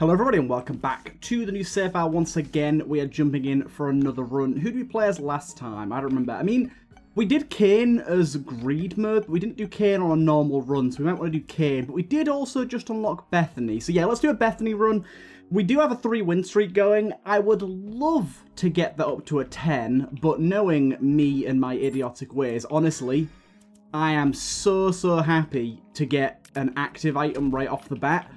Hello everybody and welcome back to the new save file once again. We are jumping in for another run. Who did we play as last time? I don't remember. I mean, we did Cain as greed mode, but we didn't do Cain on a normal run, so we might want to do Cain. But we did also just unlock Bethany. So yeah, let's do a Bethany run. We do have a 3-win streak going. I would love to get that up to a 10, but knowing me and my idiotic ways, honestly, I am so happy to get an active item right off the bat.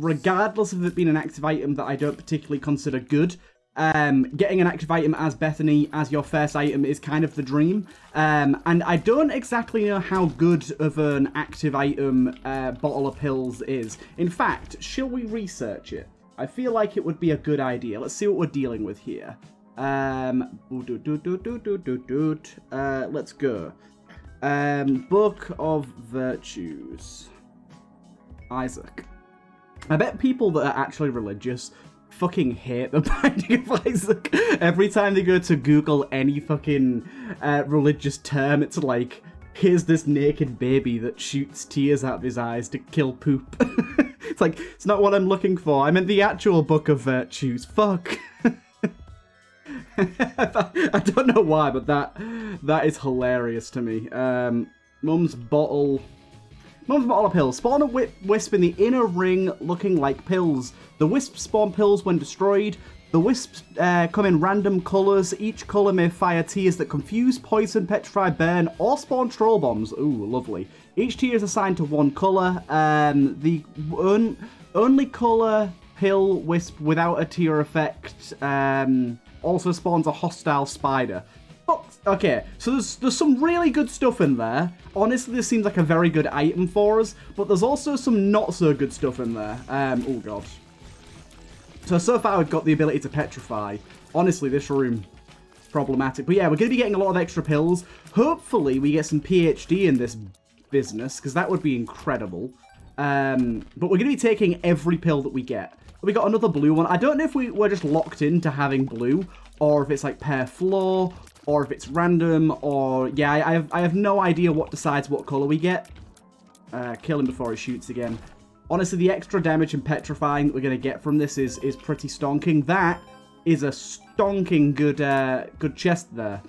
Regardless of it being an active item that I don't particularly consider good, getting an active item as Bethany as your first item is kind of the dream. And I don't exactly know how good of an active item Bottle of Pills is. In fact, shall we research it? I feel like it would be a good idea. Let's see what we're dealing with here. Let's go. Book of Virtues. Isaac. I bet people that are actually religious fucking hate the Binding of Isaac. Every time they go to Google any fucking religious term, it's like, here's this naked baby that shoots tears out of his eyes to kill poop. It's like, it's not what I'm looking for. I meant the actual Book of Virtues. Fuck. I don't know why, but that is hilarious to me. Mom's Bottle of Pills. Spawn a wisp in the inner ring looking like pills. The wisps spawn pills when destroyed. The wisps come in random colours. Each colour may fire tears that confuse, poison, petrify, burn, or spawn troll bombs. Ooh, lovely. Each tear is assigned to one colour. The only colour pill wisp without a tear effect also spawns a hostile spider. Okay, so there's some really good stuff in there. Honestly, this seems like a very good item for us, but there's also some not so good stuff in there. Oh god. So far we've got the ability to petrify. Honestly, this room, problematic. But yeah, we're going to be getting a lot of extra pills. Hopefully we get some PhD in this business, because that would be incredible. But we're going to be taking every pill that we get. We got another blue one. I don't know if we're just locked into having blue, or if it's like per floor, or if it's random, or... Yeah, I have no idea what decides what colour we get. Kill him before he shoots again. Honestly, the extra damage and petrifying that we're going to get from this is pretty stonking. That is a stonking good chest there.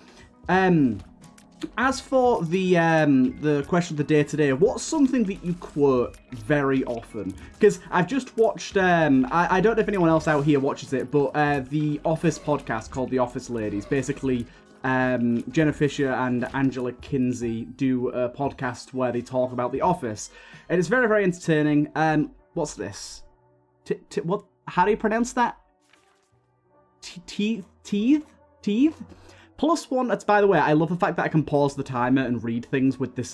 As for the question of the day today, what's something that you quote very often? Because I've just watched, I don't know if anyone else out here watches it, but the Office podcast called The Office Ladies, basically... Jenna Fisher and Angela Kinsey do a podcast where they talk about The Office, and it's very entertaining. What's this? What? How do you pronounce that? Teeth? +1. It's, by the way, I love the fact that I can pause the timer and read things with this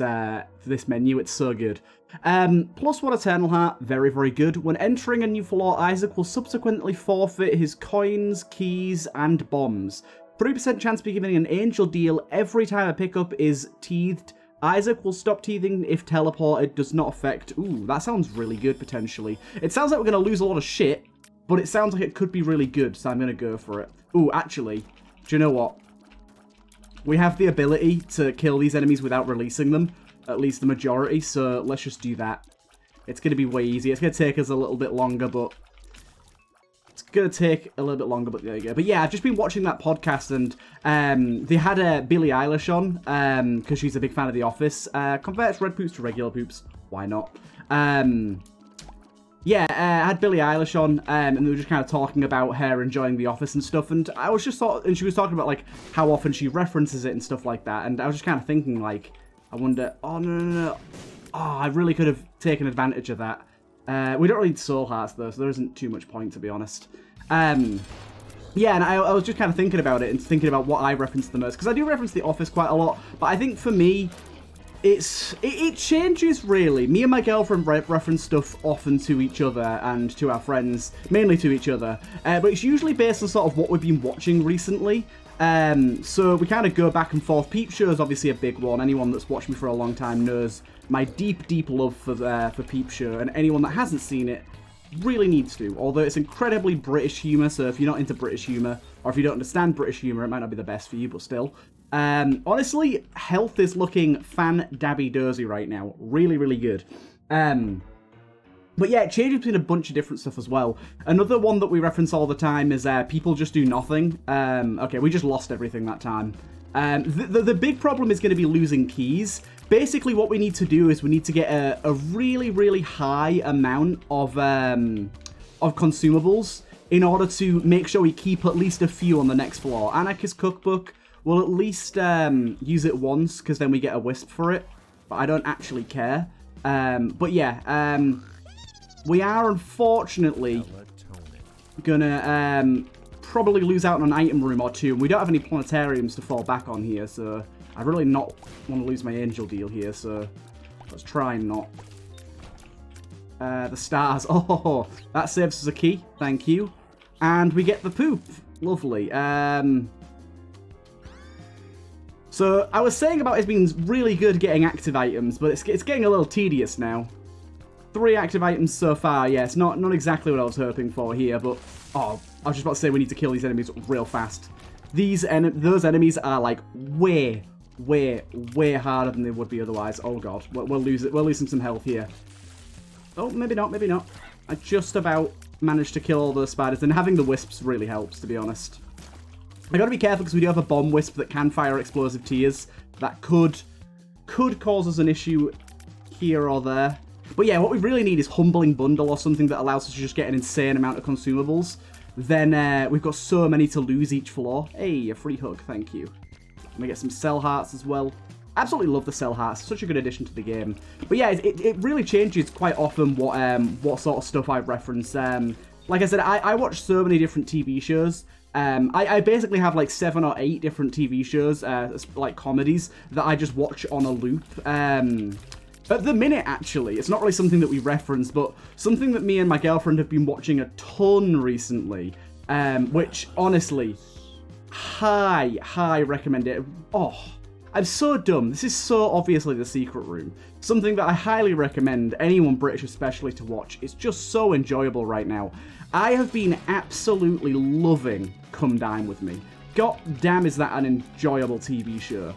this menu. It's so good. +1 Eternal Heart. Very good. When entering a new floor, Isaac will subsequently forfeit his coins, keys, and bombs. 3% chance of giving an angel deal every time a pickup is teethed. Isaac will stop teething if teleported. Does not affect... Ooh, that sounds really good, potentially. It sounds like we're going to lose a lot of shit, but it sounds like it could be really good, so I'm going to go for it. Ooh, actually, do you know what? We have the ability to kill these enemies without releasing them, at least the majority, so let's just do that. It's going to be way easier. It's going to take us a little bit longer, but... but there you go. But yeah, I've just been watching that podcast, and they had Billie Eilish on, because she's a big fan of The Office. Converts red poops to regular poops. Why not? Yeah, I had Billie Eilish on, and they were just kind of talking about her enjoying The Office and stuff, and I was just and she was talking about, like, how often she references it and stuff like that, and I was just kind of thinking, like, I wonder, oh, no. Oh, I really could have taken advantage of that. We don't really soul hearts, though, so there isn't too much point, to be honest. Yeah, and I was just kind of thinking about it and thinking about what I reference the most, because I do reference The Office quite a lot, but I think for me, it changes, really. Me and my girlfriend reference stuff often to each other and to our friends, mainly to each other, but it's usually based on sort of what we've been watching recently. So we kind of go back and forth. Peep Show is obviously a big one. Anyone that's watched me for a long time knows my deep love for Peep Show, and anyone that hasn't seen it really needs to, although it's incredibly British humour, so if you're not into British humour, or if you don't understand British humour, it might not be the best for you, but still. Honestly, health is looking fan-dabby-dozy right now. Really good. But yeah, it changes between a bunch of different stuff as well. Another one that we reference all the time is People Just Do Nothing. Okay, we just lost everything that time. The big problem is going to be losing keys. Basically, what we need to do is we need to get a really, really high amount of consumables in order to make sure we keep at least a few on the next floor. Anarchist Cookbook will at least use it once, because then we get a wisp for it. But I don't actually care. But yeah... we are, unfortunately, gonna probably lose out on an item room or two. We don't have any planetariums to fall back on here, so I really not want to lose my angel deal here, so let's try and not. The stars. Oh, that saves us a key. Thank you. And we get the poop. Lovely. So I was saying about it being really good getting active items, but it's getting a little tedious now. 3 active items so far, yeah, it's not exactly what I was hoping for here, but... Oh, I was just about to say we need to kill these enemies real fast. Those enemies are, like, way harder than they would be otherwise. Oh, God. We're losing some health here. Oh, maybe not, maybe not. I just about managed to kill all those spiders, and having the wisps really helps, to be honest. I gotta be careful, because we do have a bomb wisp that can fire explosive tears. That could cause us an issue here or there. But yeah, what we really need is Humbling Bundle or something that allows us to just get an insane amount of consumables. Then we've got so many to lose each floor. Hey, a free hug, thank you. I'm gonna get some Cell Hearts as well. Absolutely love the Cell Hearts, such a good addition to the game. But yeah, it really changes quite often what sort of stuff I reference. Like I said, I watch so many different TV shows. I basically have like 7 or 8 different TV shows, like comedies, that I just watch on a loop. At the minute, actually, it's not really something that we reference, but something that me and my girlfriend have been watching a ton recently, which, honestly, high recommended. Oh, I'm so dumb. This is so obviously The Secret Room. Something that I highly recommend, anyone British especially, to watch. It's just so enjoyable right now. I have been absolutely loving Come Dine With Me. God damn, is that an enjoyable TV show.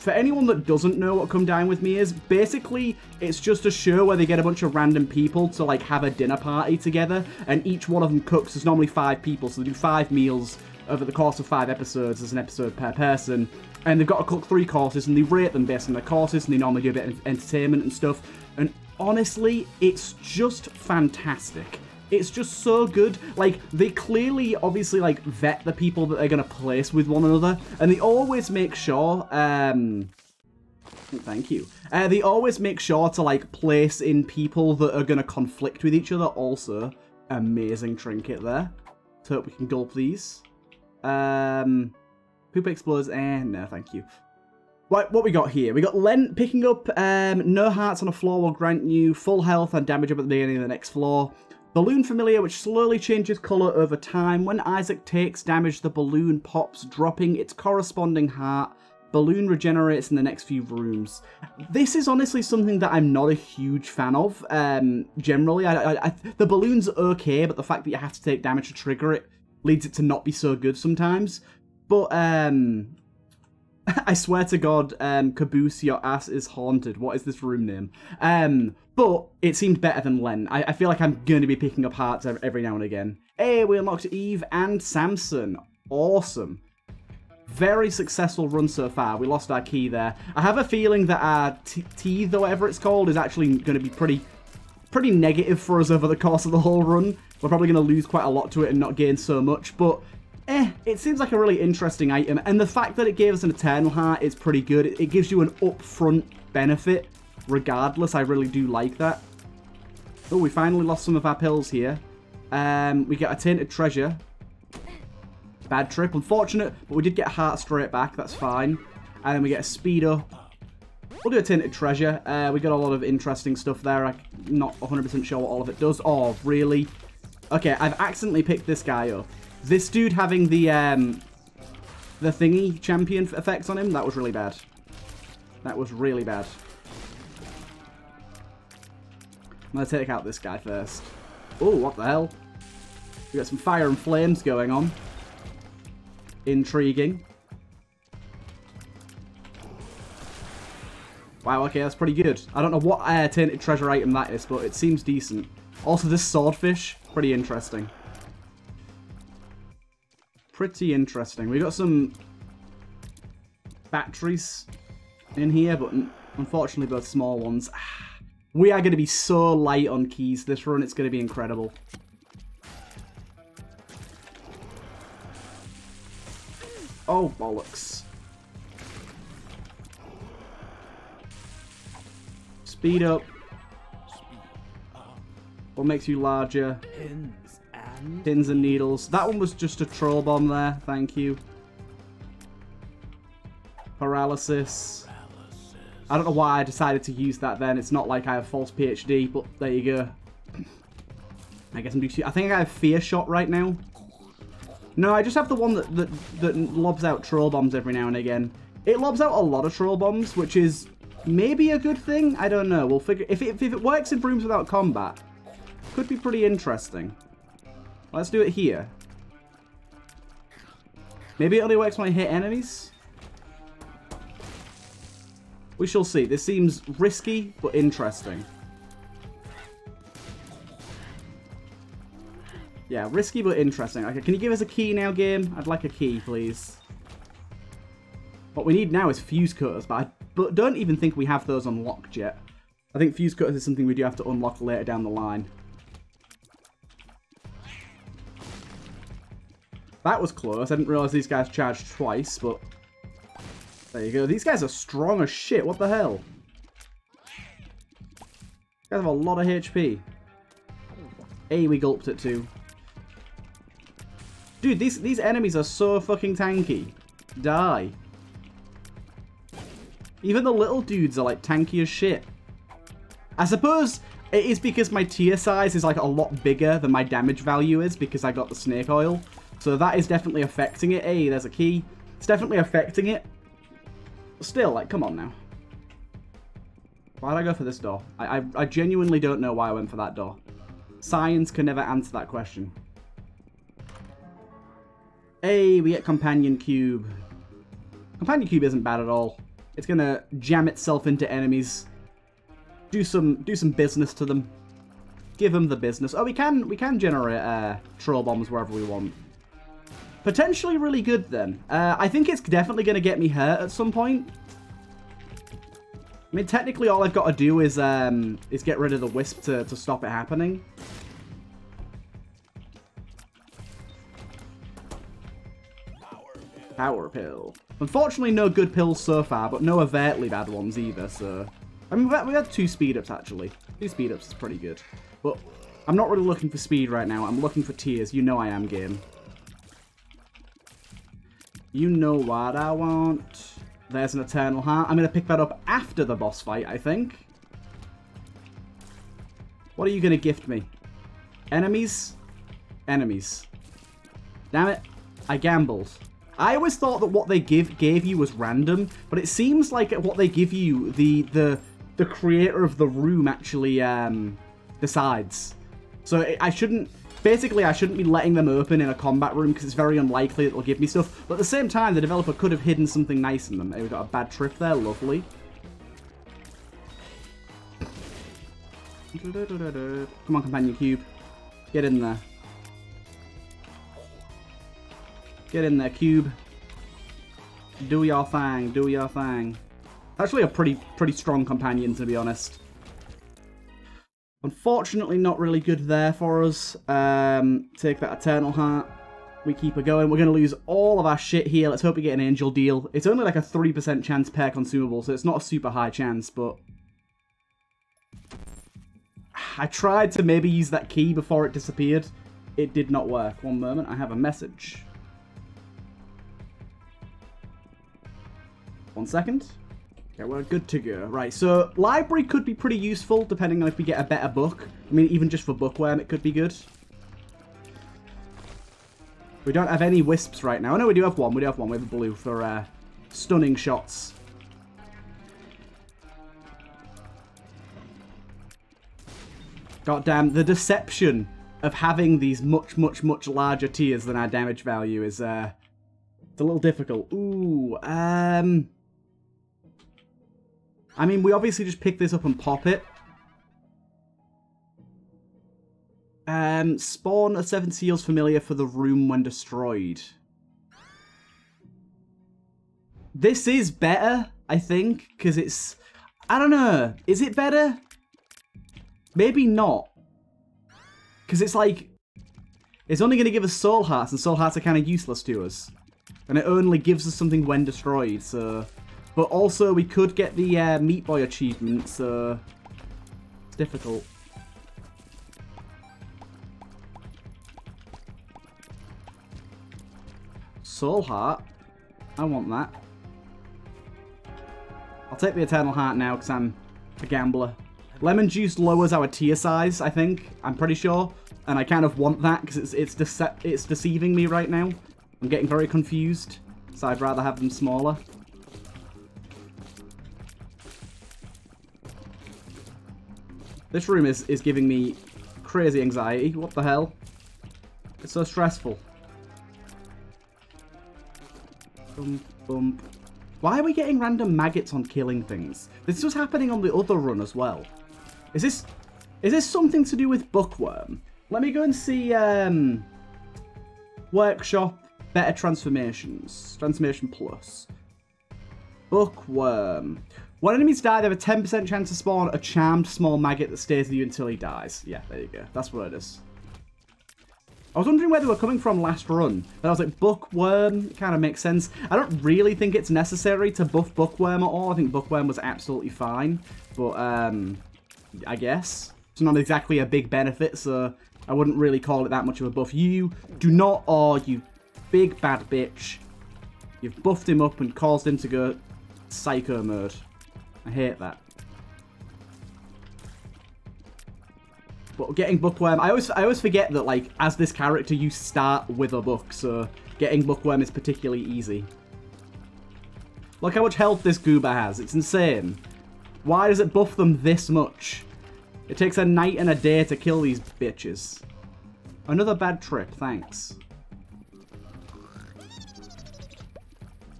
For anyone that doesn't know what Come Dine With Me is, basically, it's just a show where they get a bunch of random people to, like, have a dinner party together, and each one of them cooks. There's normally 5 people, so they do 5 meals over the course of 5 episodes. There's an episode per person, and they've got to cook 3 courses, and they rate them based on their courses, and they normally do a bit of entertainment and stuff, and honestly, it's just fantastic. It's just so good. Like, they clearly, obviously, like, vet the people that they're going to place with one another. And they always make sure, thank you. They always make sure to, like, place in people that are going to conflict with each other. Also, amazing trinket there. Let's hope we can gulp these. Poop explodes. No, thank you. Right, what we got here? We got Lent picking up no hearts on a floor will grant you full health and damage up at the beginning of the next floor. Balloon Familiar, which slowly changes colour over time. When Isaac takes damage, the balloon pops, dropping its corresponding heart. Balloon regenerates in the next few rooms. This is honestly something that I'm not a huge fan of, generally. The balloon's okay, but the fact that you have to take damage to trigger it leads it to not be so good sometimes. But, I swear to God, Caboose, your ass is haunted. What is this room name? But it seemed better than Len. I feel like I'm going to be picking up hearts every now and again. Hey, we unlocked Eve and Samson. Awesome. Very successful run so far. We lost our key there. I have a feeling that our teeth, or whatever it's called, is actually going to be pretty negative for us over the course of the whole run. We're probably going to lose quite a lot to it and not gain so much, but... it seems like a really interesting item, and the fact that it gave us an Eternal Heart is pretty good. It gives you an upfront benefit, regardless. I really do like that. Oh, we finally lost some of our pills here. We get a Tainted Treasure. Bad trip, unfortunate, but we did get a heart straight back, that's fine. And then we get a Speed Up. We'll do a Tainted Treasure. We got a lot of interesting stuff there. I'm not 100% sure what all of it does. Oh, really? Okay, I've accidentally picked this guy up. This dude having the thingy champion effects on him, that was really bad. That was really bad. I'm going to take out this guy first. Oh, what the hell? We got some fire and flames going on. Intriguing. Wow, okay, that's pretty good. I don't know what tainted treasure item that is, but it seems decent. Also, this swordfish, pretty interesting. Pretty interesting. We got some batteries in here, but unfortunately both small ones. We are going to be so light on keys this run, it's going to be incredible. Oh, bollocks. Speed up. What makes you larger? Pins and needles. That one was just a troll bomb there. Thank you. Paralysis. I don't know why I decided to use that then. It's not like I have false PhD, but there you go. I guess I'm doing... I think I have Fear Shot right now. No, I just have the one that lobs out troll bombs every now and again. It lobs out a lot of troll bombs, which is... maybe a good thing? I don't know. We'll figure... If it works in rooms without combat, could be pretty interesting. Let's do it here. Maybe it only works when I hit enemies? We shall see. This seems risky, but interesting. Yeah, risky, but interesting. Okay, can you give us a key now, game? I'd like a key, please. What we need now is fuse cutters, but I don't even think we have those unlocked yet. I think fuse cutters is something we do have to unlock later down the line. That was close. I didn't realize these guys charged twice, but there you go. These guys are strong as shit. What the hell? These guys have a lot of HP. Hey, we gulped it too. Dude, these enemies are so fucking tanky. Die. Even the little dudes are, like, tanky as shit. I suppose it is because my tier size is, like, a lot bigger than my damage value is because I got the snake oil. So that is definitely affecting it. Hey, there's a key. It's definitely affecting it. Still, like, come on now. Why did I go for this door? I genuinely don't know why I went for that door. Science can never answer that question. Hey, we get Companion Cube. Companion Cube isn't bad at all. It's gonna jam itself into enemies, do some business to them, give them the business. Oh, we can generate troll bombs wherever we want. Potentially really good then. I think it's definitely gonna get me hurt at some point. I mean, technically all I've got to do is get rid of the wisp to stop it happening. Power pill. Unfortunately, no good pills so far, but no overtly bad ones either, so... I mean, we had 2 speed-ups, actually. 2 speed-ups is pretty good. But I'm not really looking for speed right now. I'm looking for tiers. You know I am, game. You know what I want. There's an Eternal Heart. I'm going to pick that up after the boss fight, I think. What are you going to gift me? Enemies? Enemies. Damn it. I gambled. I always thought that what they gave you was random, but it seems like what they give you, the creator of the room actually decides. So I shouldn't be letting them open in a combat room because it's very unlikely that it'll give me stuff. But at the same time, the developer could have hidden something nice in them. Hey, we got a bad trip there, lovely. Come on, Companion Cube, get in there. Get in there, Cube. Do your thing, do your thing. Actually a pretty strong companion, to be honest. Unfortunately, not really good there for us. Take that Eternal Heart. We keep her going. We're going to lose all of our shit here. Let's hope we get an Angel deal. It's only like a 3% chance per consumable, so it's not a super high chance, but... I tried to maybe use that key before it disappeared. It did not work. One moment, I have a message. One second. Okay, we're good to go. Right, so library could be pretty useful depending on if we get a better book. I mean, even just for Bookworm, it could be good. We don't have any wisps right now. Oh, no, we do have one. We do have one with a blue for stunning shots. Goddamn, the deception of having these much, much, much larger tiers than our damage value is it's a little difficult. Ooh, I mean, we obviously just pick this up and pop it. Spawn a Seven Seals familiar for the room when destroyed. This is better, I think, because it's... I don't know. Is it better? Maybe not. Because it's like... It's only going to give us soul hearts, and soul hearts are kind of useless to us. And it only gives us something when destroyed, so... But also, we could get the Meat Boy achievement, so... It's difficult. Soul heart? I want that. I'll take the Eternal Heart now, because I'm a gambler. Lemon Juice lowers our tier size, I think. I'm pretty sure. And I kind of want that, because it's deceiving me right now. I'm getting very confused, so I'd rather have them smaller. This room is giving me crazy anxiety. What the hell? It's so stressful. Bump, bump. Why are we getting random maggots on killing things? This was happening on the other run as well. Is this something to do with Bookworm? Let me go and see Workshop, Better Transformations, Transformation Plus. Bookworm. When enemies die, they have a 10% chance to spawn a charmed small maggot that stays with you until he dies. Yeah, there you go. That's what it is. I was wondering where they were coming from last run, and I was like, Bookworm kind of makes sense. I don't really think it's necessary to buff Bookworm at all. I think Bookworm was absolutely fine, but I guess. It's not exactly a big benefit, so I wouldn't really call it that much of a buff. You do not, or you big bad bitch. You've buffed him up and caused him to go psycho mode. I hate that. But getting Bookworm, I always forget that, like, as this character, you start with a book, so getting Bookworm is particularly easy. Look how much health this goober has. It's insane. Why does it buff them this much? It takes a night and a day to kill these bitches. Another bad trip, thanks.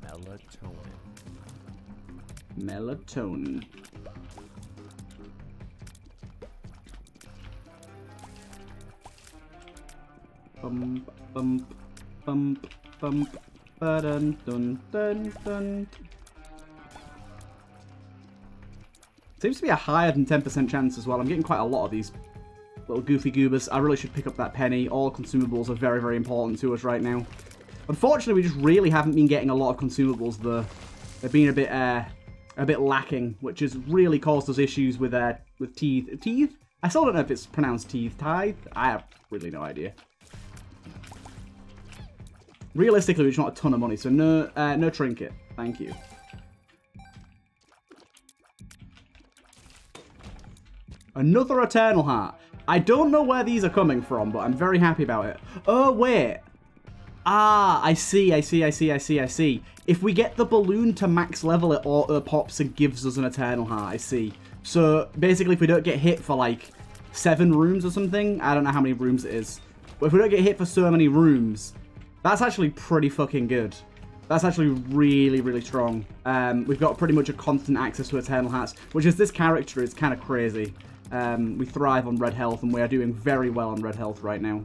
Melatonin. Melatonin. Bump, bump, bump, bump, ba-dun, dun, dun, dun. Seems to be a higher than 10% chance as well. I'm getting quite a lot of these little goofy goobers. I really should pick up that penny. All consumables are very, very important to us right now. Unfortunately, we just really haven't been getting a lot of consumables, though. They've been a bit lacking, which has really caused us issues with teeth. Teeth? I still don't know if it's pronounced teeth. Tithe? I have really no idea. Realistically, we just want a ton of money, so no trinket. Thank you. Another Eternal Heart. I don't know where these are coming from, but I'm very happy about it. Oh, wait. Ah, I see. If we get the balloon to max level, it auto-pops and gives us an Eternal Heart, I see. So, basically, if we don't get hit for, like, 7 rooms or something, I don't know how many rooms it is. But if we don't get hit for so many rooms... That's actually pretty fucking good. That's actually really, really strong. We've got pretty much a constant access to Eternal Hearts, which is this character is kind of crazy. We thrive on red health, and we are doing very well on red health right now.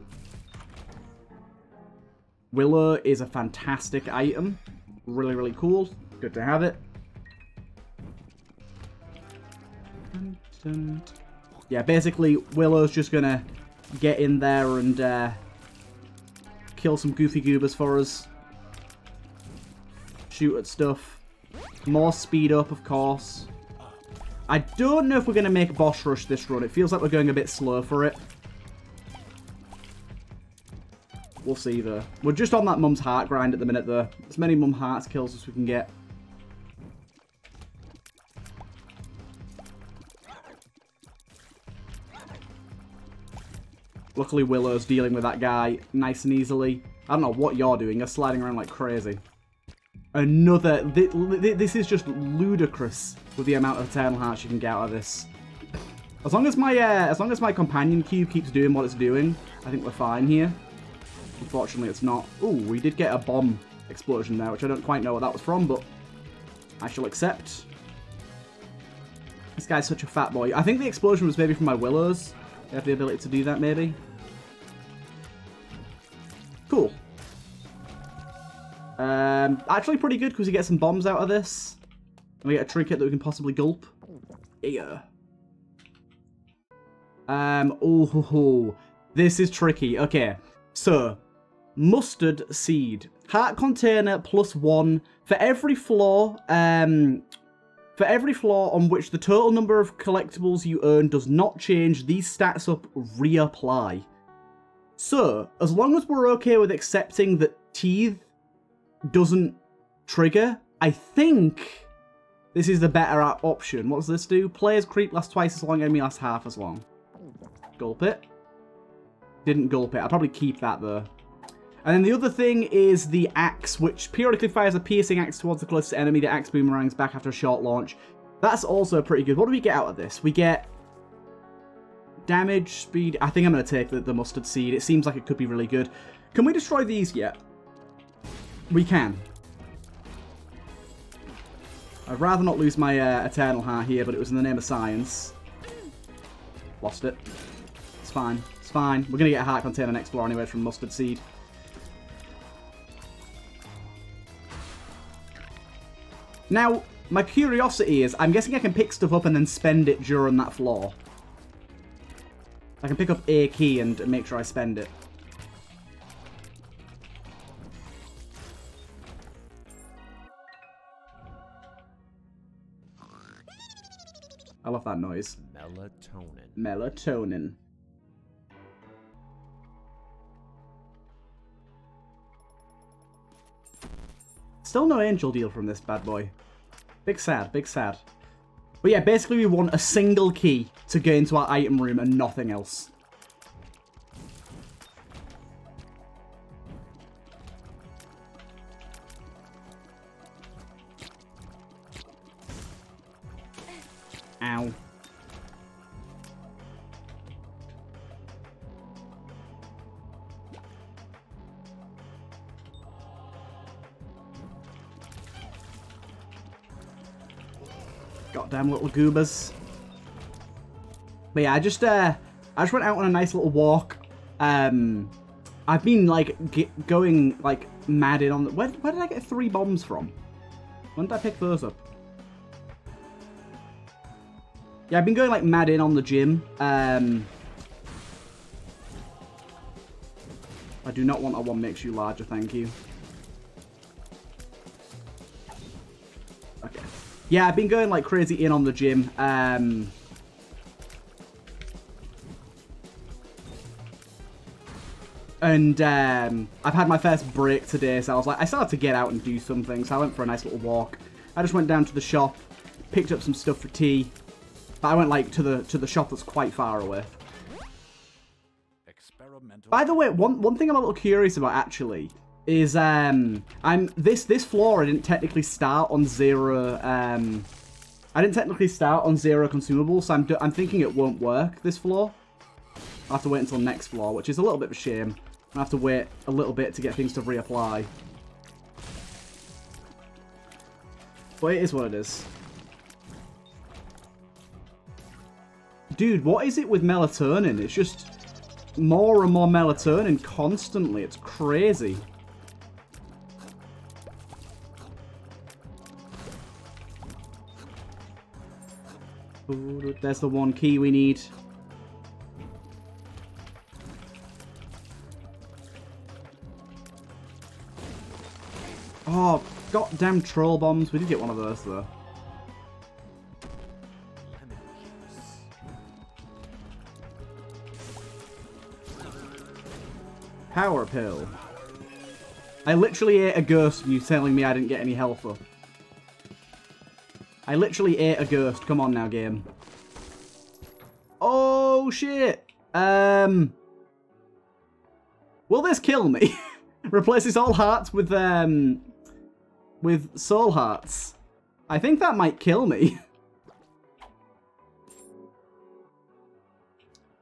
Willow is a fantastic item. Really, really cool. Good to have it. Yeah, basically, Willow's just going to get in there and... kill some goofy goobers for us. Shoot at stuff. More speed up, of course. I don't know if we're going to make boss rush this run. It feels like we're going a bit slow for it. We'll see, though. We're just on that Mum's Heart grind at the minute, though. As many Mum Hearts kills as we can get. Luckily, Willow's dealing with that guy nice and easily. I don't know what you're doing. You're sliding around like crazy. Another... This is just ludicrous with the amount of Eternal Hearts you can get out of this. As long as my Companion Cube keeps doing what it's doing, I think we're fine here. Unfortunately, it's not. Ooh, we did get a bomb explosion there, which I don't quite know what that was from, but I shall accept. This guy's such a fat boy. I think the explosion was maybe from my willows. They have the ability to do that, maybe. Cool. Actually pretty good because you get some bombs out of this. And we get a trinket that we can possibly gulp. Yeah. Oh, this is tricky. Okay, so mustard seed. Heart container +1 for every floor. For every floor on which the total number of collectibles you earn does not change, these stats up reapply. So as long as we're okay with accepting that teeth doesn't trigger, I think this is the better option. What does this do? Players creep lasts twice as long, enemy lasts half as long. Gulp it. Didn't gulp it. I'll probably keep that though. And then the other thing is the axe, which periodically fires a piercing axe towards the closest enemy. The axe boomerangs back after a short launch. That's also pretty good. What do we get out of this? We get damage, speed. I think I'm going to take the mustard seed. It seems like it could be really good. Can we destroy these yet? We can. I'd rather not lose my eternal heart here, but it was in the name of science. Lost it. It's fine. It's fine. We're going to get a heart container next floor anyway from mustard seed. Now, my curiosity is, I'm guessing I can pick stuff up and then spend it during that floor. I can pick up a key and make sure I spend it. I love that noise. Melatonin. Melatonin. Still no angel deal from this bad boy. Big sad, big sad. But yeah, basically we want a single key to go into our item room and nothing else. Ow. Goddamn little goobers. But yeah, I just went out on a nice little walk. I've been like going like mad in on the where did I get 3 bombs from? When did I pick those up? Yeah, I've been going like mad in on the gym. I do not want a one makes you larger, thank you. Yeah, I've been going like crazy in on the gym. I've had my first break today, so I was like, I started to get out and do something, so I went for a nice little walk. I just went down to the shop, picked up some stuff for tea, but I went like to the shop that's quite far away. Experimental. By the way, one thing I'm a little curious about actually is this floor I didn't technically start on 0 I didn't technically start on 0 consumables, so I'm thinking it won't work this floor. I'll have to wait until next floor, which is a little bit of a shame. I have to wait a little bit to get things to reapply, but it is what it is. Dude, what is it with melatonin? It's just more and more melatonin constantly. It's crazy. Ooh, there's the one key we need. Oh, goddamn troll bombs. We did get one of those, though. Power pill. I literally ate a ghost, and you telling me I didn't get any health up. I literally ate a ghost. Come on now, game. Oh, shit. Will this kill me? Replaces all hearts with soul hearts. I think that might kill me.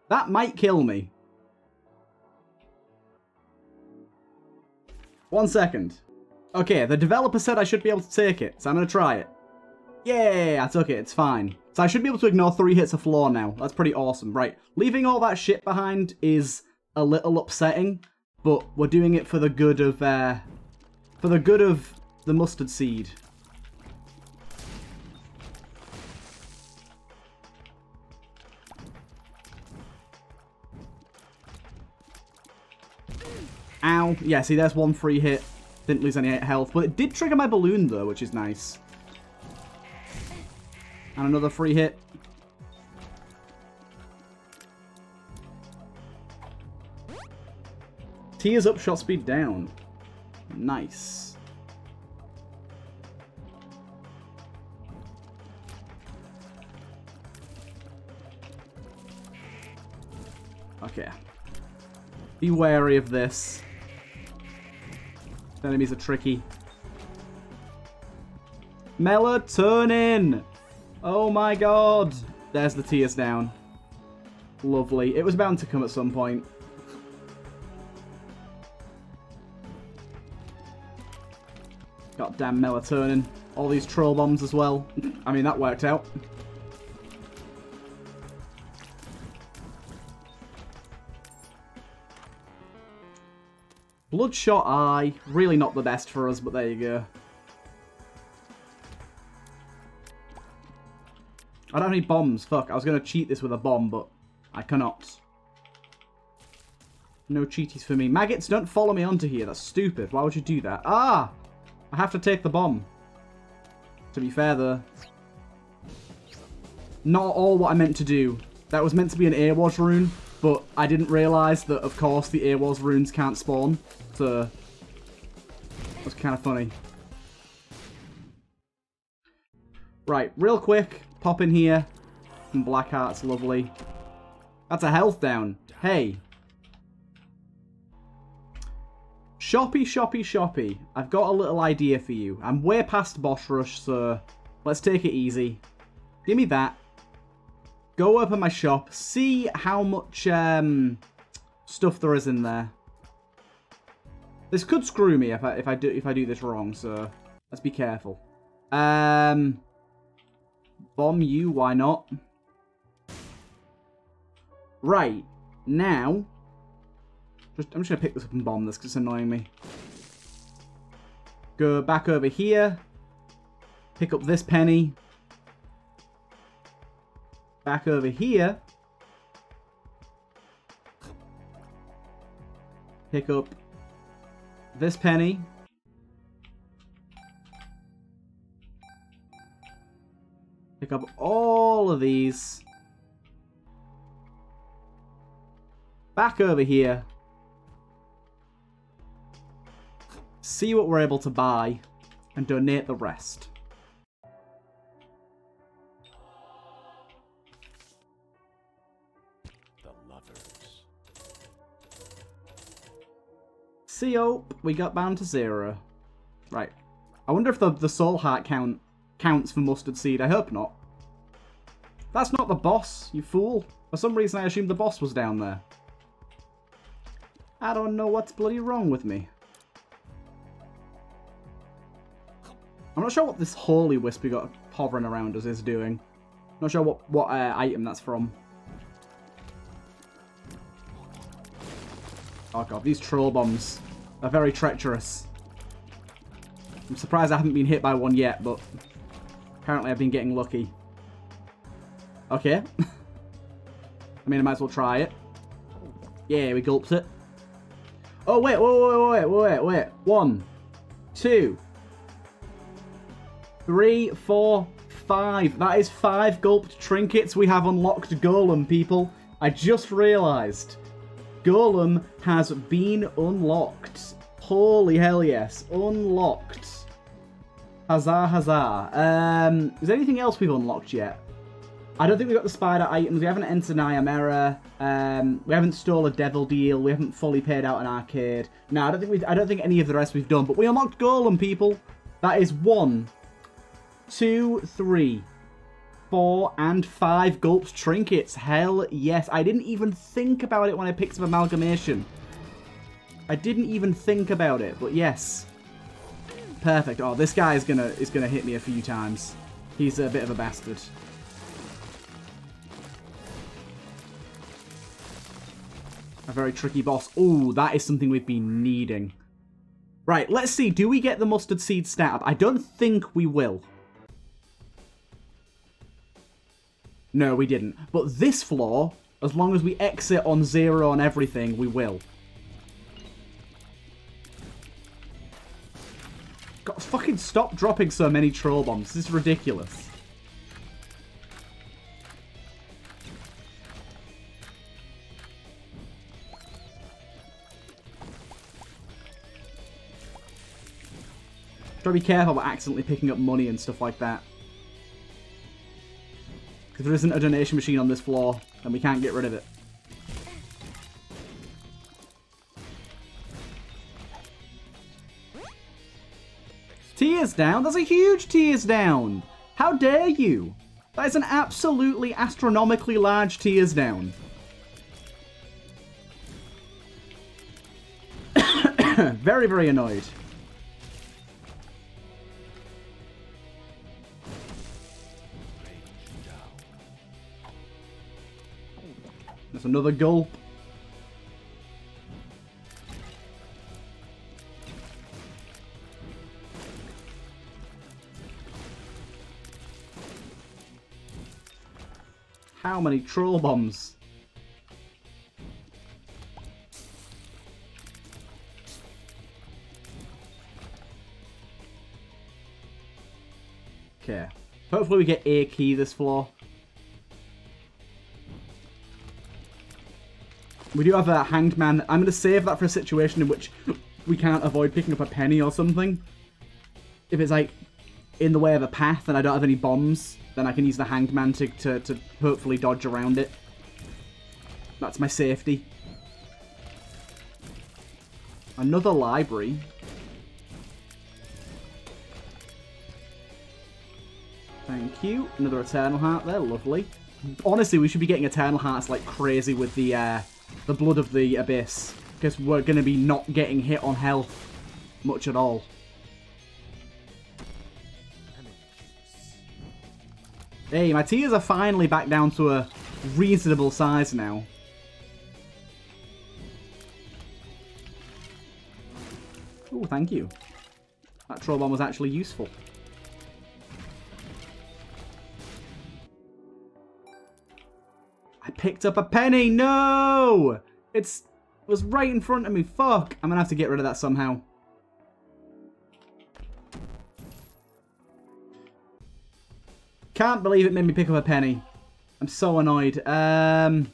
That might kill me. 1 second. Okay, the developer said I should be able to take it, so I'm going to try it. Yeah, I took it. It's fine. So I should be able to ignore 3 hits of floor now. That's pretty awesome. Right, leaving all that shit behind is a little upsetting, but we're doing it for the good of, the mustard seed. Ow. Yeah, see, there's one free hit. Didn't lose any health, but it did trigger my balloon, though, which is nice. And another free hit. T is up, shot speed down. Nice. Okay. Be wary of this. The enemies are tricky. Melatonin! Oh my god! There's the tears down. Lovely. It was bound to come at some point. Goddamn melatonin. All these troll bombs as well. I mean, that worked out. Bloodshot Eye, really not the best for us, but there you go. I don't have any bombs, fuck. I was going to cheat this with a bomb, but I cannot. No cheaties for me. Maggots, don't follow me onto here, that's stupid. Why would you do that? Ah! I have to take the bomb. To be fair, though. Not all what I meant to do. That was meant to be an Air Wars rune, but I didn't realise that, of course, the Air Wars runes can't spawn. So, it was kind of funny. Right, real quick, pop in here. And Blackheart's lovely. That's a health down. Hey. Shoppy, shoppy, shoppy. I've got a little idea for you. I'm way past boss rush, so let's take it easy. Give me that. Go open my shop. See how much stuff there is in there. This could screw me if I do this wrong, so let's be careful. Bomb you, why not? Right now, I'm just gonna pick this up and bomb this because it's annoying me. Go back over here. Pick up this penny. Back over here. Pick up this penny. Pick up all of these. Back over here. See what we're able to buy and donate the rest. The Lovers. See, oh, we got bound to 0. Right. I wonder if the soul heart counts for mustard seed. I hope not. That's not the boss, you fool. For some reason, I assumed the boss was down there. I don't know what's bloody wrong with me. I'm not sure what this holy wisp we got hovering around us is doing. I'm not sure what item that's from. Oh god, these troll bombs are very treacherous. I'm surprised I haven't been hit by one yet, but apparently I've been getting lucky. Okay. I mean, I might as well try it. Yeah, we gulped it. Oh, wait. 1, 2, 3, 4, 5. That is 5 gulped trinkets we have unlocked Golem, people. I just realised. Golem has been unlocked. Holy hell yes. Unlocked. Huzzah, huzzah. Is there anything else we've unlocked yet? I don't think we got the spider items. We haven't entered Nyamera. We haven't stole a devil deal. We haven't fully paid out an arcade. No, I don't think any of the rest we've done. But we unlocked Golem, people. That is 1, 2, 3, 4, and 5 gulps trinkets. Hell yes! I didn't even think about it when I picked up Amalgamation. I didn't even think about it, but yes. Perfect. Oh, this guy is gonna hit me a few times. He's a bit of a bastard. A very tricky boss. Ooh, that is something we've been needing. Right, let's see. Do we get the mustard seed stat up? I don't think we will. No, we didn't. But this floor, as long as we exit on zero on everything, we will. God, fucking stop dropping so many troll bombs. This is ridiculous. Gotta be careful about accidentally picking up money and stuff like that. Because there isn't a donation machine on this floor, and we can't get rid of it. Tears down? That's a huge tears down! How dare you! That is an absolutely astronomically large tears down. Very, very annoyed. That's another gulp. How many troll bombs? Okay. Hopefully we get a key this floor. We do have a hanged man. I'm going to save that for a situation in which we can't avoid picking up a penny or something. If it's like in the way of a path and I don't have any bombs, then I can use the hanged man to hopefully dodge around it. That's my safety. Another library. Thank you. Another eternal heart there. Lovely. Honestly, we should be getting eternal hearts like crazy with the blood of the abyss, because we're going to be not getting hit on health much at all. Hey, my tears are finally back down to a reasonable size now. Oh, thank you. That troll bomb was actually useful. I picked up a penny! No! It was right in front of me. Fuck! I'm gonna have to get rid of that somehow. Can't believe it made me pick up a penny. I'm so annoyed. There's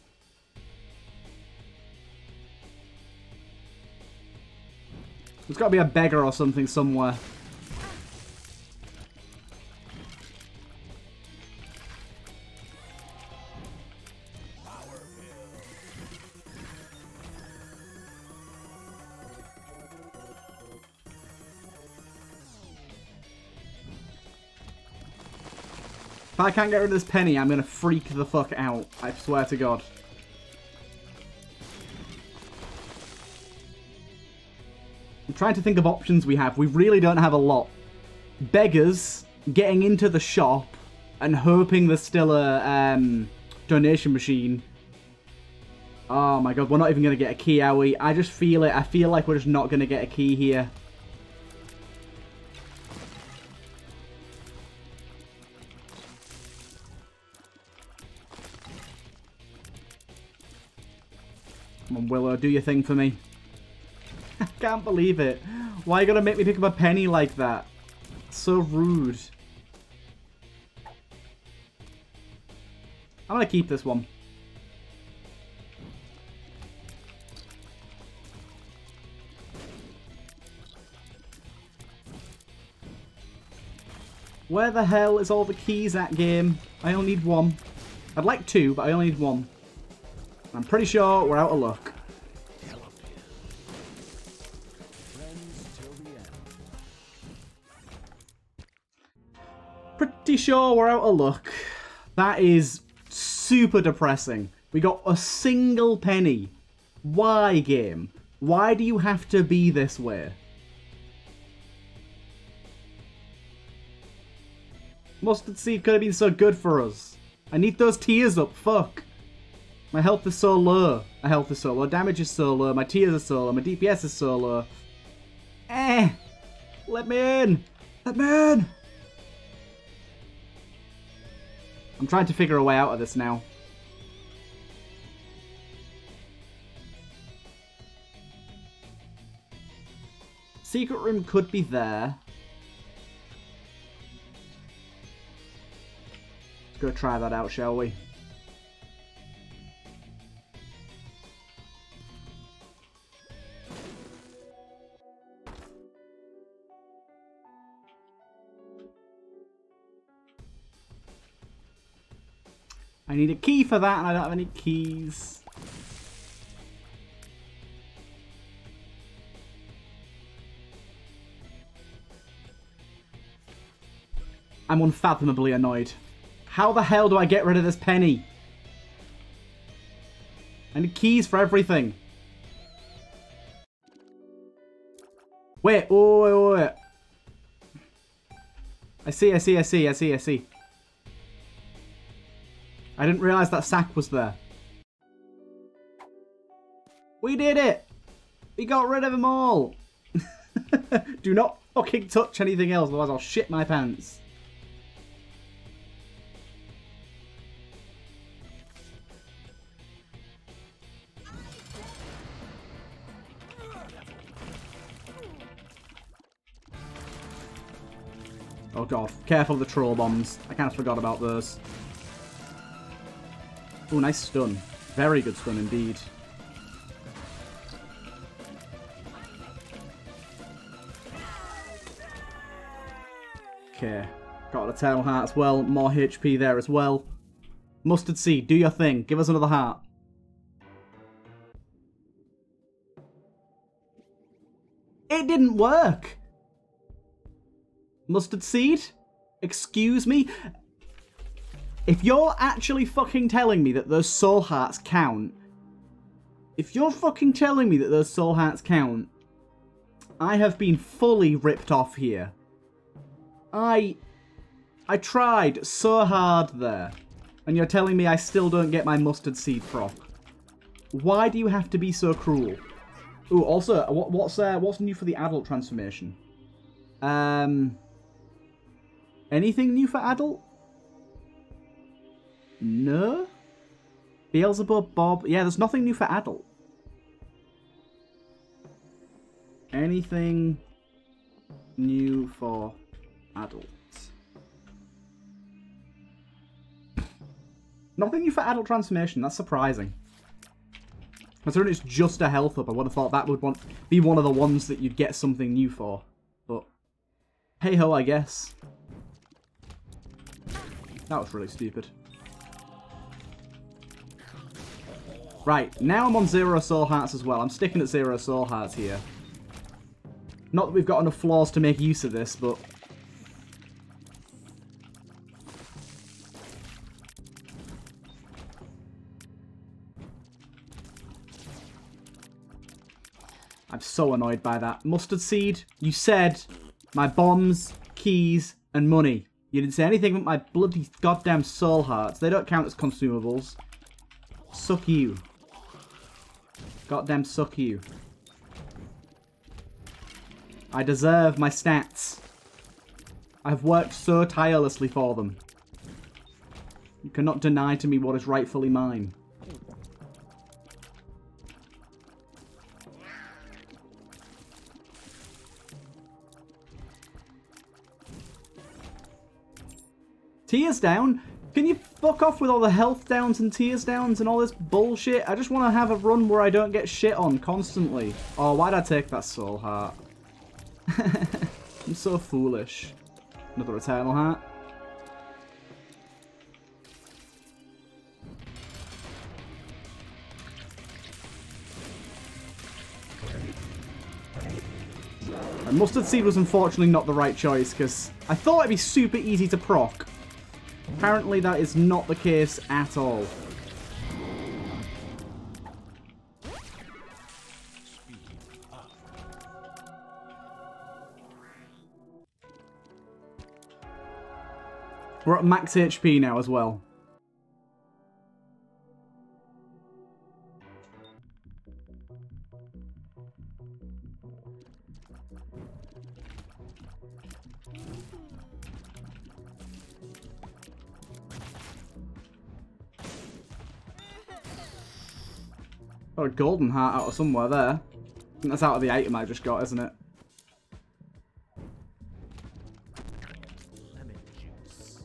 gotta be a beggar or something somewhere. If I can't get rid of this penny, I'm going to freak the fuck out. I swear to God. I'm trying to think of options we have. We really don't have a lot. Beggars, getting into the shop, and hoping there's still a donation machine. Oh my God, we're not even going to get a key, are we? I just feel it. I feel like we're just not going to get a key here. Willow, do your thing for me. I can't believe it. Why are you gonna make me pick up a penny like that? So rude. I'm gonna keep this one. Where the hell is all the keys at, game? I only need one. I'd like two, but I only need one. I'm pretty sure we're out of luck. Pretty sure we're out of luck. That is super depressing. We got a single penny. Why, game? Why do you have to be this way? Mustard seed could have been so good for us. I need those tears up, fuck. My health is so low. My health is so low. Damage is so low. My tears are so low. My DPS is so low. Eh! Let me in! Let me in! I'm trying to figure a way out of this now. Secret room could be there. Let's go try that out, shall we? I need a key for that, and I don't have any keys. I'm unfathomably annoyed. How the hell do I get rid of this penny? I need keys for everything. Wait, oh, wait. I see. I didn't realize that sack was there. We did it! We got rid of them all! Do not fucking touch anything else, otherwise I'll shit my pants. Oh god, careful of the troll bombs. I kind of forgot about those. Oh, nice stun. Very good stun indeed. Okay. Got a tail heart as well. More HP there as well. Mustard Seed, do your thing. Give us another heart. It didn't work! Mustard Seed? Excuse me? If you're actually fucking telling me that those soul hearts count, I have been fully ripped off here. I tried so hard there, and you're telling me I still don't get my mustard seed proc. Why do you have to be so cruel? Ooh, also, what's new for the adult transformation? Anything new for adult? No? Beelzebub, Bob. Yeah, there's nothing new for adult. Anything new for adults? Nothing new for adult transformation. That's surprising. Considering it's just a health up, I would have thought that would be one of the ones that you'd get something new for. But hey ho, I guess. That was really stupid. Right, now I'm on 0 soul hearts as well. I'm sticking at 0 soul hearts here. Not that we've got enough flaws to make use of this, but... I'm so annoyed by that. Mustard Seed, you said my bombs, keys, and money. You didn't say anything but my bloody goddamn soul hearts. They don't count as consumables. Suck you. Goddamn suck you. I deserve my stats. I've worked so tirelessly for them. You cannot deny to me what is rightfully mine. Tears down? Can you fuck off with all the health downs and tears downs and all this bullshit? I just want to have a run where I don't get shit on constantly. Oh, why'd I take that soul heart? I'm so foolish. Another eternal heart. And Mustard Seed was unfortunately not the right choice because I thought it'd be super easy to proc. Apparently that is not the case at all. We're at max HP now as well. Got a golden heart out of somewhere there. I think that's out of the item I just got, isn't it? Lemon juice.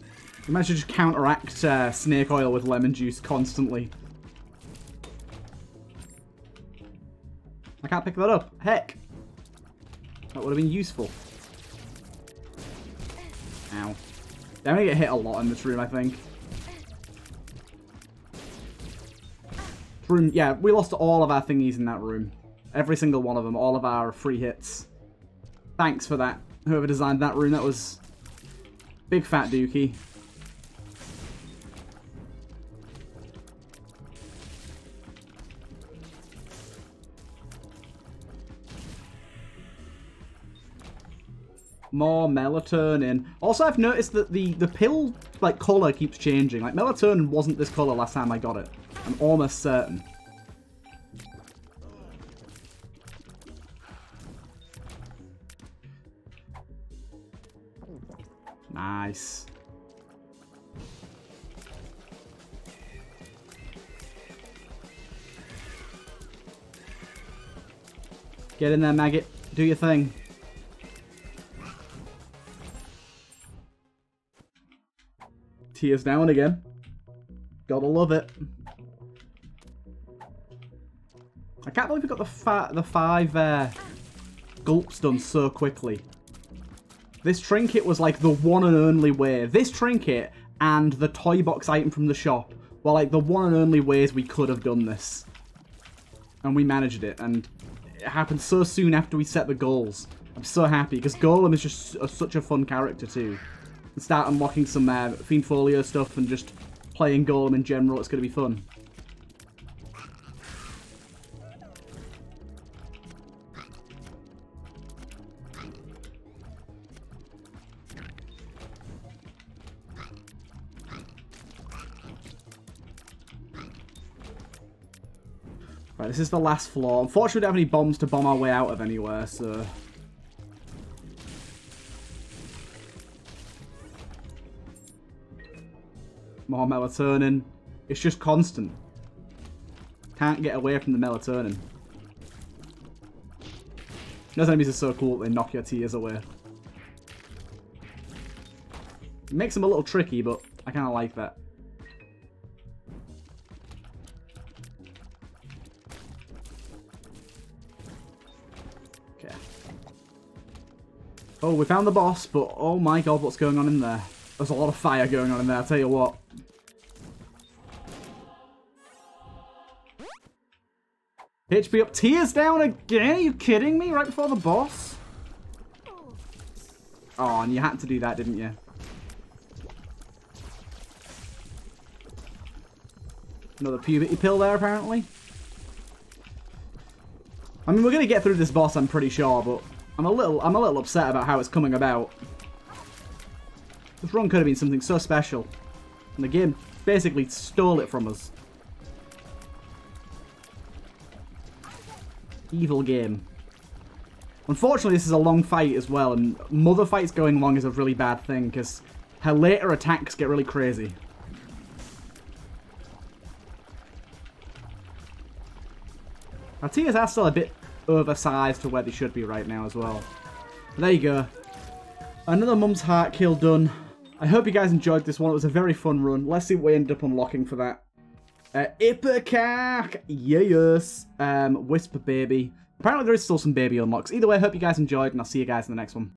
You managed to just counteract snake oil with lemon juice constantly. I can't pick that up. Heck. That would have been useful. Ow. They're going to get hit a lot in this room, I think. This room, yeah, we lost all of our thingies in that room. Every single one of them, all of our free hits. Thanks for that. Whoever designed that room, that was big fat dookie. More melatonin. Also, I've noticed that the pill, like, colour keeps changing. Like, melatonin wasn't this colour last time I got it. I'm almost certain. Nice. Get in there, maggot. Do your thing. Tears down again. Gotta love it. I can't believe we got the five gulps done so quickly. This trinket was like the one and only way. This trinket and the toy box item from the shop were like the one and only ways we could have done this. And we managed it, and it happened so soon after we set the goals. I'm so happy because Golem is just such a fun character too. And start unlocking some Fiend Folio stuff and just playing Golem in general. It's going to be fun. Right, this is the last floor. Unfortunately, we don't have any bombs to bomb our way out of anywhere, so... More melatonin. It's just constant. Can't get away from the melatonin. Those enemies are so cool that they knock your tears away. It makes them a little tricky, but I kind of like that. Okay. Oh, we found the boss, but oh my god, what's going on in there? There's a lot of fire going on in there, I'll tell you what. HP up, tears down again? Are you kidding me? Right before the boss? Oh, and you had to do that, didn't you? Another puberty pill there, apparently. I mean, we're gonna get through this boss, I'm pretty sure, but I'm a little upset about how it's coming about. This run could have been something so special, and the game basically stole it from us. Evil game. Unfortunately, this is a long fight as well, and mother fights going long is a really bad thing because her later attacks get really crazy. Our tears are still a bit oversized to where they should be right now as well. But there you go. Another Mum's Heart kill done. I hope you guys enjoyed this one. It was a very fun run. Let's see what we ended up unlocking for that. Ipecac! Yes! Whisper Baby. Apparently there is still some baby unlocks. Either way, I hope you guys enjoyed, and I'll see you guys in the next one.